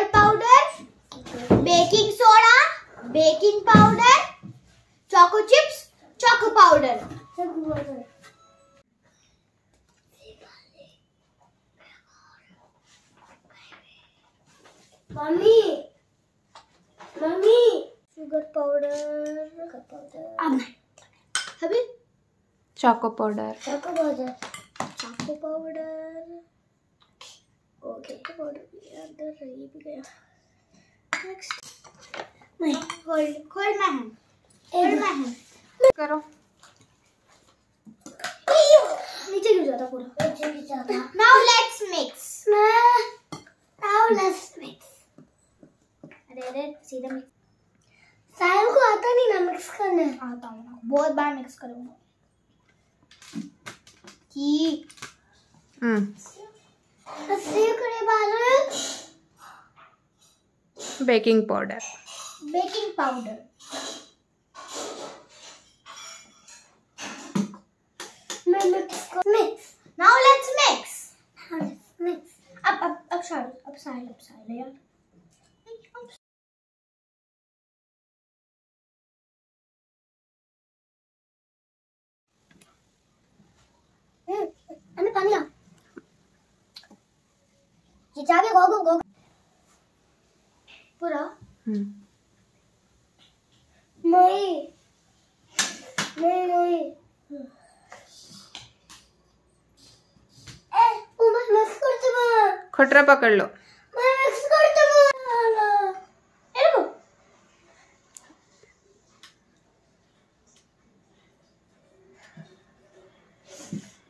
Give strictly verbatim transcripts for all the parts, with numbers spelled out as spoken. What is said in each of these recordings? sugar powder, baking soda, baking powder, choco chips, choco powder. Mommy, mommy, sugar powder, sugar powder. Habi, choco powder, choco powder, choco powder. Okay, choco powder. Other ready. Next, nahi, hold, hold my hand, hold my hand. करो. नीचे गिर जाता पूरा. नीचे गिर जाता. Now let's mix. Now let's mix. सीधा mix Sahil को आता नहीं ना मिक्स करना. आता हूँ ना, बहुत बार मिक्स करूँगा कि हम्म अस्सी करे बालू बेकिंग पाउडर बेकिंग पाउडर मैं मिक्स कर mix. Now let's mix. Now let's mix. अब अब अब साहिल अब साहिल अब साहिल यार ये जाके गो गो गो पूरा. हम्म नहीं नहीं नहीं ए ओ मैं मिक्स करता हूं. खटरा पकड़ लो. मैं मिक्स करता हूं. ए रुको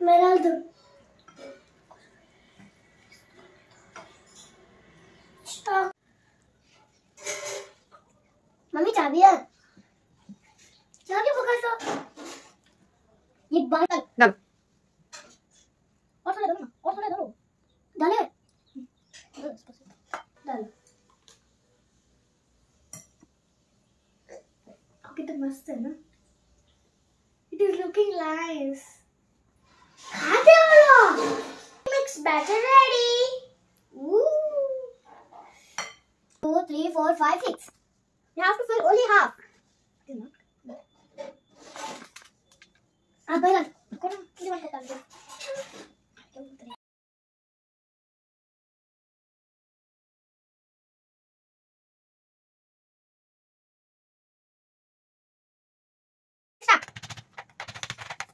मैं डाल दूं. मम्मी चाबी है. चाबी पकड़ लो. ये बात डाल और थोड़ा डालो और थोड़ा डालो डाले डाल. ओके तो मस्त है ना. It is looking nice. खाते हो लोग. Mix batter ready. Two, three, four, five, six. You have to fill only half. Ab bhai, kona kisi baat ka kar do. Stop.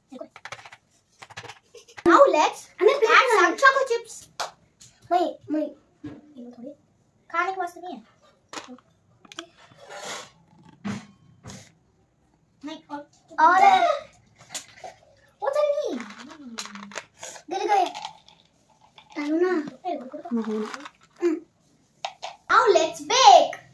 Now let's add some choco chips. Bhai, bhai, ye thodi. खाने के वास्ते नहीं है. नहीं और और वो तो नहीं गिर गए डालो ना. Now let's bake.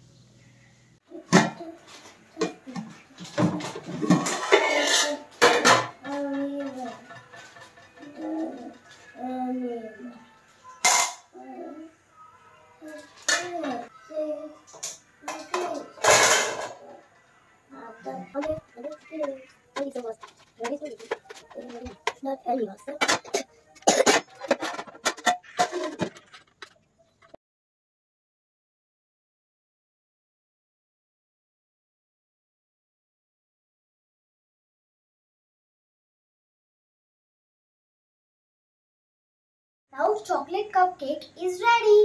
Now chocolate cupcake is ready.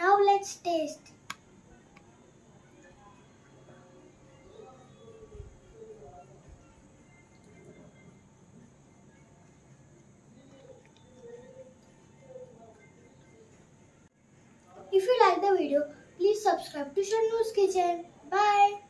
Now let's taste. If you like the video, please subscribe to Shannu's Kitchen. Bye.